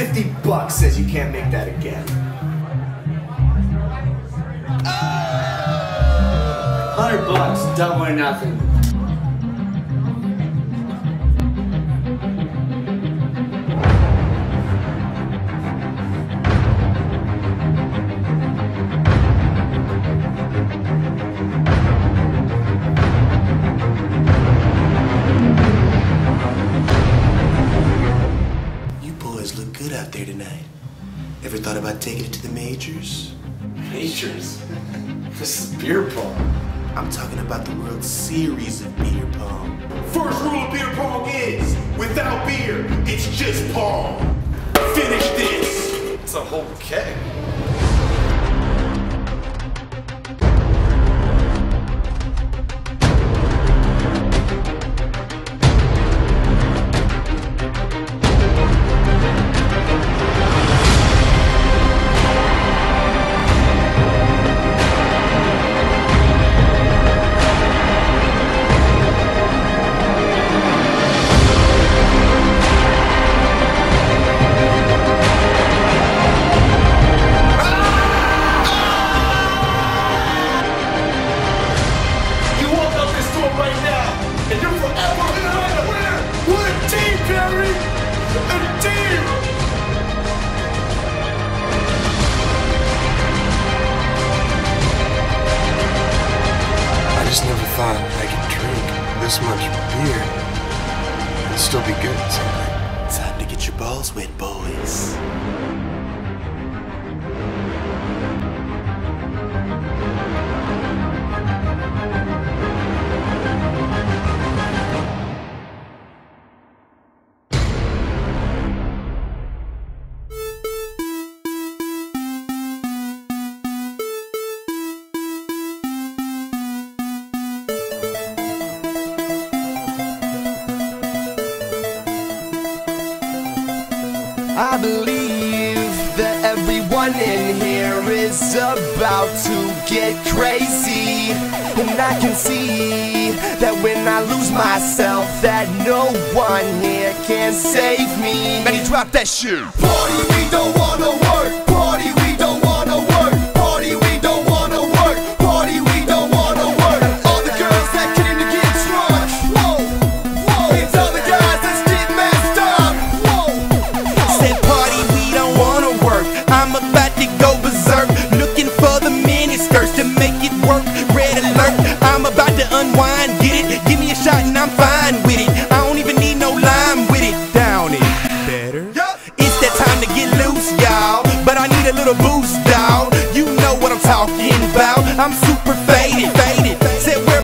$50 says you can't make that again. $100, double or nothing. Out there tonight. Ever thought about taking it to the majors? Majors? This is beer pong. I'm talking about the World Series of beer pong. First rule of beer pong is, without beer, it's just pong. Finish this. It's a whole keg. I just never thought I could drink this much beer and still be good at something. Time to get your balls wet, boys. I believe that everyone in here is about to get crazy, and I can see that when I lose myself, that no one here can save me. And he dropped that shit. Party, we don't wanna work. Party, we don't wanna work. Party, we don't wanna work. Party, we don't wanna work. And all the girls that came to get drunk, whoa, whoa. It's all the guys that's getting messed up, whoa. I'm about to go berserk, looking for the miniskirts to make it work. Red alert, I'm about to unwind, get it? Give me a shot and I'm fine with it. I don't even need no lime with it. Down it, better. It's that time to get loose, y'all, but I need a little boost, dawg. You know what I'm talking.